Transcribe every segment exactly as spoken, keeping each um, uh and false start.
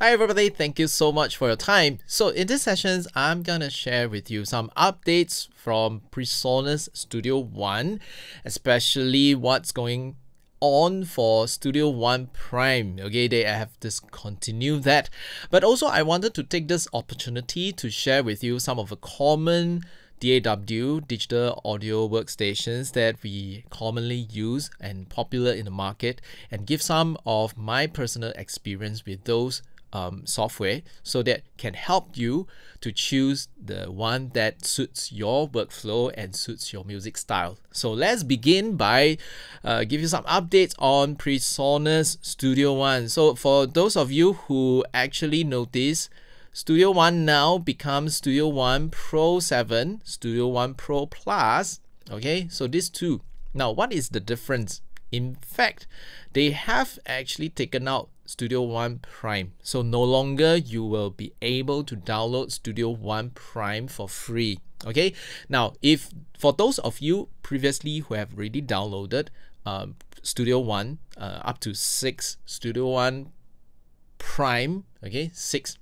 Hi everybody, thank you so much for your time. So in this session, I'm gonna share with you some updates from Presonus Studio One, especially what's going on for Studio One Prime. Okay, they have discontinued that. But also I wanted to take this opportunity to share with you some of the common D A W, digital audio workstations, that we commonly use and popular in the market, and give some of my personal experience with those um, software so that can help you to choose the one that suits your workflow and suits your music style. So let's begin by uh, give you some updates on Presonus Studio One. So for those of you who actually notice, Studio One now becomes Studio One Pro seven, Studio One Pro Plus. Okay, so these two. Now, what is the difference? In fact, they have actually taken out Studio One Prime. So no longer you will be able to download Studio One Prime for free. Okay, now if for those of you previously who have already downloaded uh, Studio One, uh, up to six, Studio One Prime, okay, six,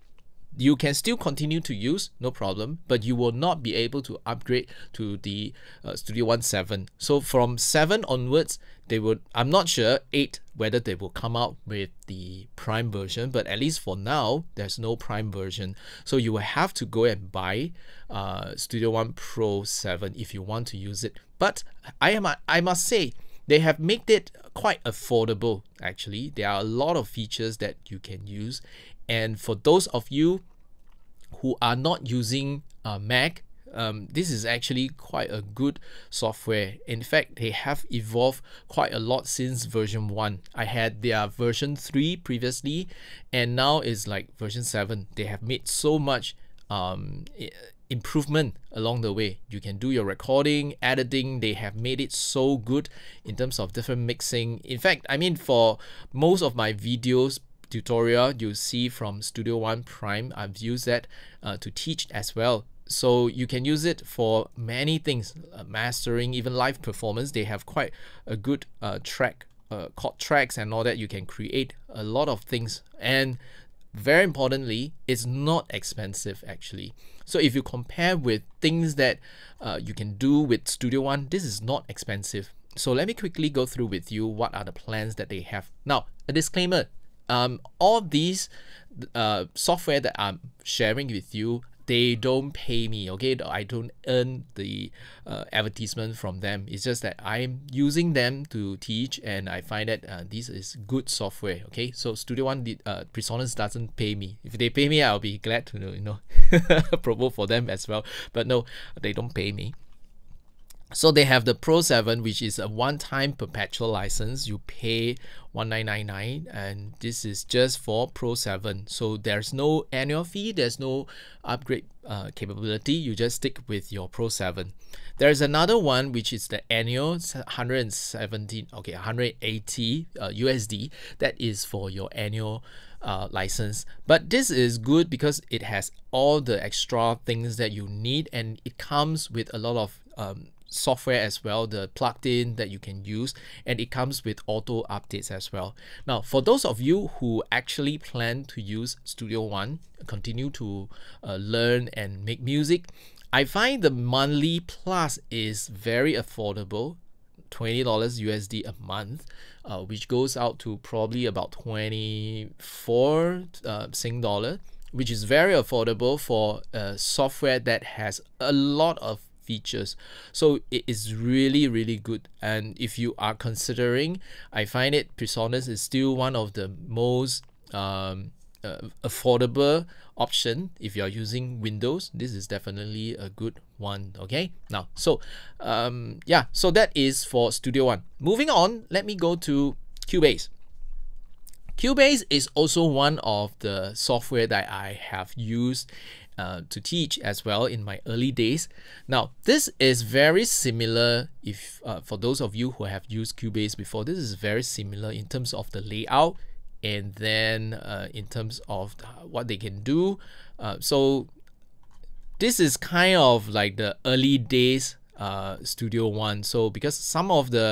you can still continue to use, no problem, but you will not be able to upgrade to the uh, Studio One seven. So from seven onwards, they would, I'm not sure eight whether they will come out with the Prime version, but at least for now, there's no Prime version. So you will have to go and buy uh, Studio One Pro seven if you want to use it. But I am, I must say, they have made it quite affordable, actually. There are a lot of features that you can use. And for those of you who are not using uh, Mac, um, this is actually quite a good software. In fact, they have evolved quite a lot since version one. I had their version three previously, and now it's like version seven. They have made so much um, improvement along the way. You can do your recording, editing. They have made it so good in terms of different mixing. In fact, I mean, for most of my videos, tutorial you see from Studio One Prime, I've used that uh, to teach as well. So you can use it for many things, uh, mastering, even live performance. They have quite a good uh, track, uh, chord tracks and all that. You can create a lot of things, and very importantly, it's not expensive actually. So if you compare with things that uh, you can do with Studio One, this is not expensive. So let me quickly go through with you what are the plans that they have. Now, a disclaimer. Um, all these uh, software that I'm sharing with you, they don't pay me, okay? I don't earn the uh, advertisement from them. It's just that I'm using them to teach, and I find that uh, this is good software, okay? So Studio One, did, uh, Presonus doesn't pay me. If they pay me, I'll be glad to, you know, promote for them as well. But no, they don't pay me. So they have the Pro seven, which is a one-time perpetual license. You pay one thousand nine hundred ninety-nine dollars, and this is just for Pro seven. So there's no annual fee, there's no upgrade uh, capability. You just stick with your Pro seven. There's another one, which is the annual one hundred seventeen, okay, one hundred eighty uh, U S D. That is for your annual Uh, license, but this is good because it has all the extra things that you need, and it comes with a lot of um, software as well, the plugin that you can use, and it comes with auto updates as well. Now, for those of you who actually plan to use Studio One, continue to uh, learn and make music, I find the monthly plus is very affordable. twenty dollars U S D a month, uh, which goes out to probably about twenty-four uh, Sing dollar, which is very affordable for uh, software that has a lot of features. So it is really, really good. And if you are considering, I find it Presonus is still one of the most um, uh, affordable option. If you're using Windows, this is definitely a good one, okay? Now, so um, yeah, so that is for Studio One. Moving on, let me go to Cubase. Cubase is also one of the software that I have used uh, to teach as well in my early days. Now, this is very similar. If uh, for those of you who have used Cubase before, this is very similar in terms of the layout, and then uh, in terms of what they can do. Uh, so this is kind of like the early days uh, Studio One. So because some of the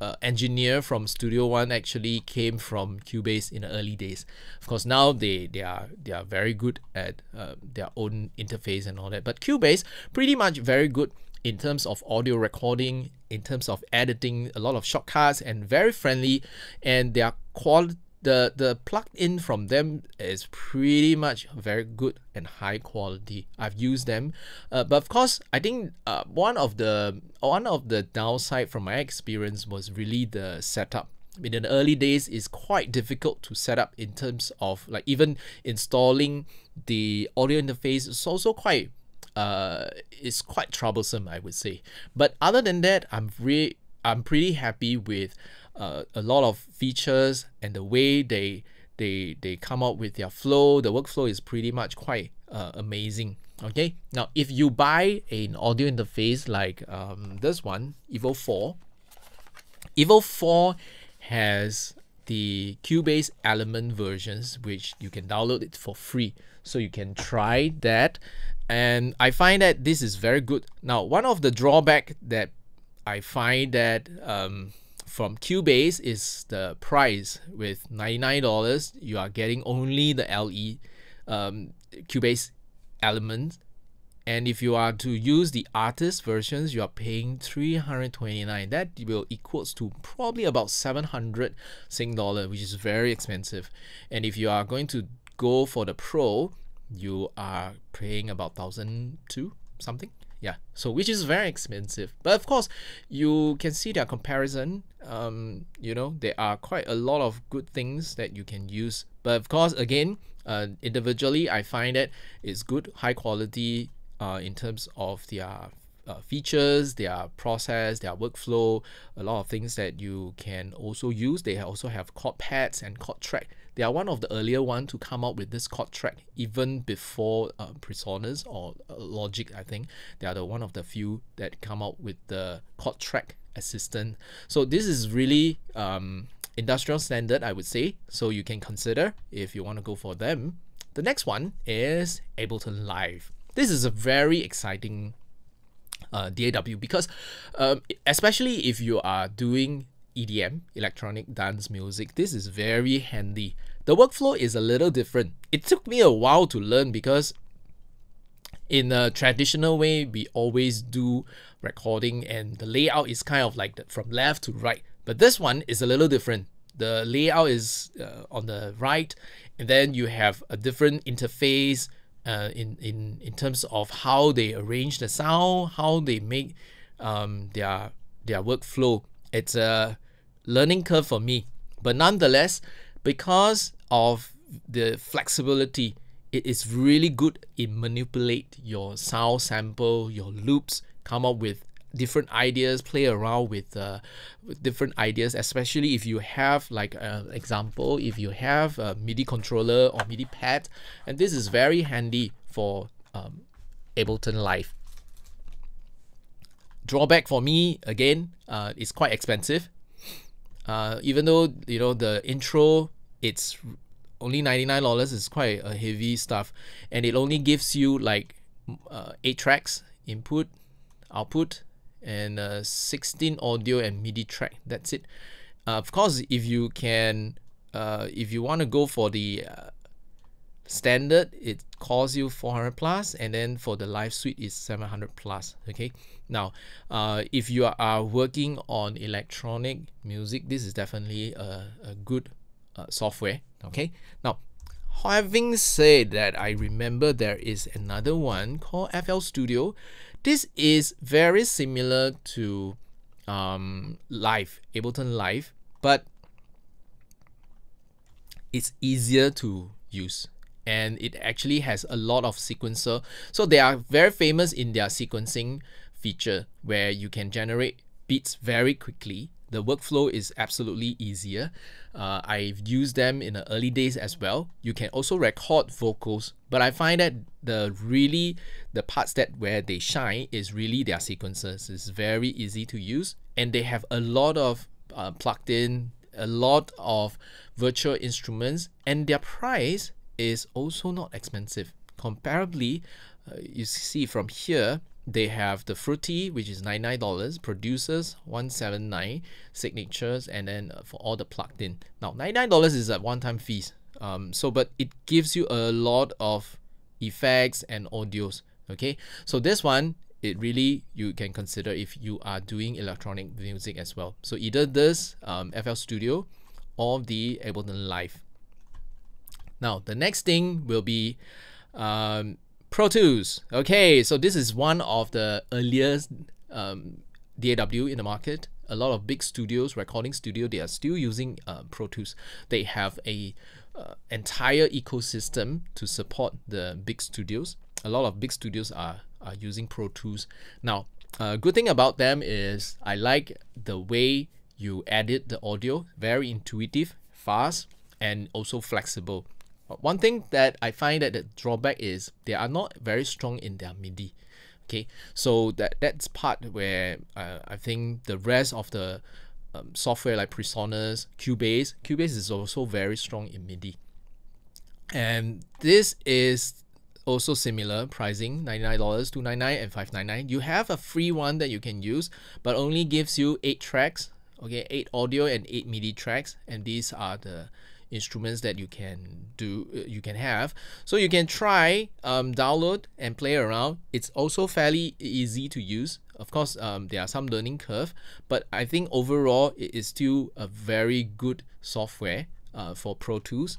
uh, engineer from Studio One actually came from Cubase in the early days. Of course, now they they are they are very good at uh, their own interface and all that. But Cubase pretty much very good in terms of audio recording, in terms of editing, a lot of shortcuts, and very friendly. And their quality, the the plugin from them is pretty much very good and high quality. I've used them, uh, but of course, I think uh, one of the one of the downside from my experience was really the setup. In the early days, it's quite difficult to set up in terms of like even installing the audio interface. It's also quite uh it's quite troublesome, I would say. But other than that, I'm really I'm pretty happy with uh, a lot of features and the way they they they come up with their flow. The workflow is pretty much quite uh, amazing. Okay, now if you buy an audio interface like um, this one, EVO four, EVO four has the Cubase element versions, which you can download it for free. So you can try that, and I find that this is very good. Now, one of the drawback that I find that um, from Cubase is the price. With ninety-nine dollars, you are getting only the L E um, Cubase element, and if you are to use the artist versions, you are paying three hundred twenty-nine. That will equals to probably about seven hundred Sing dollar, which is very expensive. And if you are going to go for the Pro, you are paying about one thousand two something. Yeah, so which is very expensive. But of course, you can see their comparison. Um, you know, there are quite a lot of good things that you can use. But of course, again, uh, individually, I find that it's good, high quality uh, in terms of their uh, features, their process, their workflow, a lot of things that you can also use. They also have chord pads and chord track. They are one of the earlier ones to come up with this chord track, even before uh, Presonus or uh, Logic, I think. They are the one of the few that come out with the chord track assistant. So this is really um, industrial standard, I would say. So you can consider if you want to go for them. The next one is Ableton Live. This is a very exciting uh, D A W because um, especially if you are doing E D M, electronic dance music, this is very handy. The workflow is a little different. It took me a while to learn because in a traditional way, we always do recording and the layout is kind of like from left to right. But this one is a little different. The layout is uh, on the right, and then you have a different interface uh, in, in, in terms of how they arrange the sound, how they make um, their, their workflow. It's a learning curve for me, but nonetheless, because of the flexibility, it is really good in manipulate your sound sample, your loops, come up with different ideas, play around with, uh, with different ideas, especially if you have like an uh, example, if you have a MIDI controller or MIDI pad, and this is very handy for um, Ableton Live. Drawback for me, again, uh, it's quite expensive. Uh, even though, you know, the intro, it's only ninety-nine dollars, is quite a heavy stuff. And it only gives you like uh, eight tracks, input, output, and uh, sixteen audio and MIDI track. That's it. Uh, of course, if you can, uh, if you want to go for the uh, standard, it costs you four hundred plus, and then for the live suite is seven hundred plus. Okay, now uh, if you are working on electronic music, this is definitely a, a good uh, software. Okay, now having said that, I remember there is another one called F L Studio. This is very similar to um, Live, Ableton Live, but it's easier to use. And it actually has a lot of sequencer. So they are very famous in their sequencing feature where you can generate beats very quickly. The workflow is absolutely easier. Uh, I've used them in the early days as well. You can also record vocals, but I find that the really, the parts that where they shine is really their sequencers. It's very easy to use, and they have a lot of uh, plugged in, a lot of virtual instruments, and their price is also not expensive. Comparably, uh, you see from here, They have the Fruity, which is ninety-nine dollars, Producers one seventy-nine, Signatures, and then for all the plugged in. Now ninety-nine dollars is a one-time fees. Um, so but it gives you a lot of effects and audios. Okay, so this one, it really you can consider if you are doing electronic music as well. So either this um, F L Studio or the Ableton Live. Now the next thing will be um, Pro Tools. Okay, so this is one of the earliest um, D A W in the market. A lot of big studios, recording studio, they are still using uh, Pro Tools. They have a uh, entire ecosystem to support the big studios. A lot of big studios are, are using Pro Tools. Now, uh, good thing about them is I like the way you edit the audio. Very intuitive, fast, and also flexible. One thing that I find that the drawback is they are not very strong in their MIDI. Okay, so that that's part where uh, I think the rest of the um, software like Presonus, Cubase, Cubase is also very strong in MIDI. And this is also similar pricing, ninety-nine dollars, two ninety-nine and five ninety-nine. You have a free one that you can use, but only gives you eight tracks. Okay, eight audio and eight MIDI tracks, and these are the instruments that you can do you can have. So you can try um, download and play around. It's also fairly easy to use. Of course, um, there are some learning curve, but I think overall it is still a very good software uh, for Pro Tools.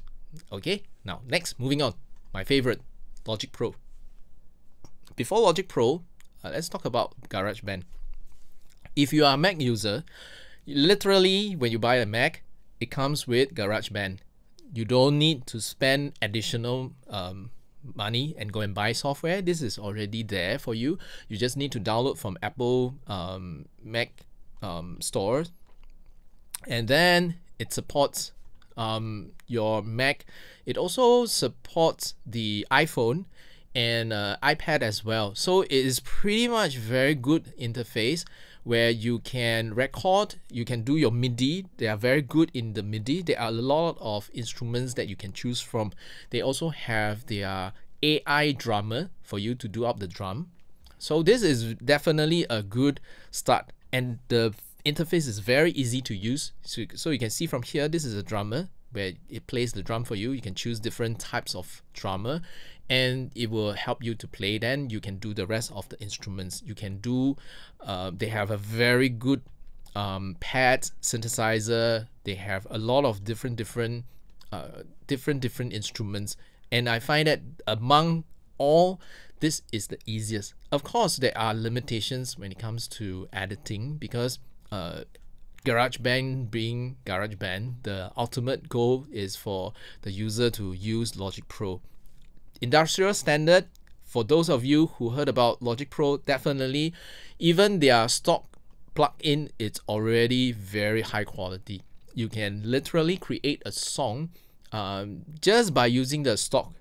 Okay, now next, moving on, my favorite, Logic Pro. Before Logic Pro, uh, let's talk about GarageBand. If you are a Mac user, literally when you buy a Mac, it comes with GarageBand. You don't need to spend additional um, money and go and buy software. This is already there for you. You just need to download from Apple um, Mac um, store, and then it supports um, your Mac. It also supports the iPhone and uh, iPad as well. So it is pretty much very good interface where you can record, you can do your MIDI. They are very good in the MIDI. There are a lot of instruments that you can choose from. They also have their A I drummer for you to do up the drum. So this is definitely a good start, and the interface is very easy to use. So, so you can see from here, this is a drummer where it plays the drum for you. You can choose different types of drummer, and it will help you to play. Then you can do the rest of the instruments. You can do, uh, they have a very good um, pad synthesizer. They have a lot of different, different, uh, different, different instruments. And I find that among all, this is the easiest. Of course, there are limitations when it comes to editing, because uh, GarageBand being GarageBand, the ultimate goal is for the user to use Logic Pro. Industrial standard, for those of you who heard about Logic Pro, definitely, even their stock plug-in, it's already very high quality. You can literally create a song um, just by using the stock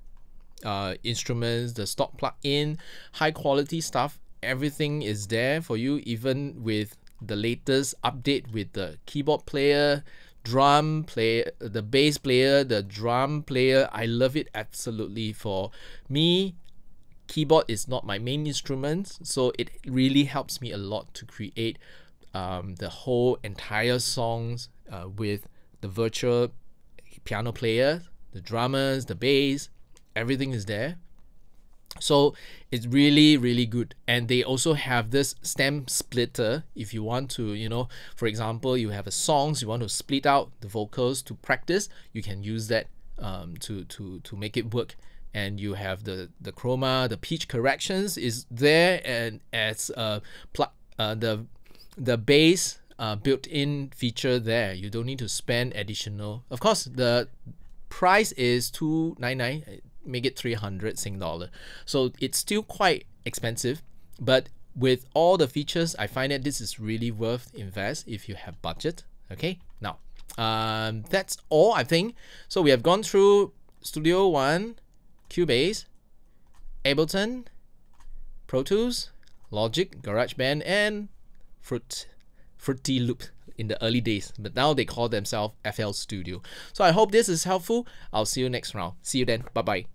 uh, instruments, the stock plug-in, high quality stuff. Everything is there for you, even with the latest update with the keyboard player, drum player, the bass player, the drum player. I love it absolutely. For me, keyboard is not my main instrument, so it really helps me a lot to create um, the whole entire songs uh, with the virtual piano player, the drummers, the bass, everything is there. So it's really, really good. And they also have this stem splitter. If you want to, you know, for example, you have a songs, you want to split out the vocals to practice, you can use that um, to, to, to make it work. And you have the, the chroma, the pitch corrections is there, and as uh, plug, uh, the, the bass uh, built-in feature there. You don't need to spend additional. Of course, the price is two ninety-nine. Make it three hundred Sing dollar. So it's still quite expensive, but with all the features, I find that this is really worth invest if you have budget. Okay, now um, that's all I think. So we have gone through Studio One, Cubase, Ableton, Pro Tools, Logic, GarageBand, and Fruit, Fruity Loop in the early days, but now they call themselves F L Studio. So I hope this is helpful. I'll see you next round. See you then. Bye-bye.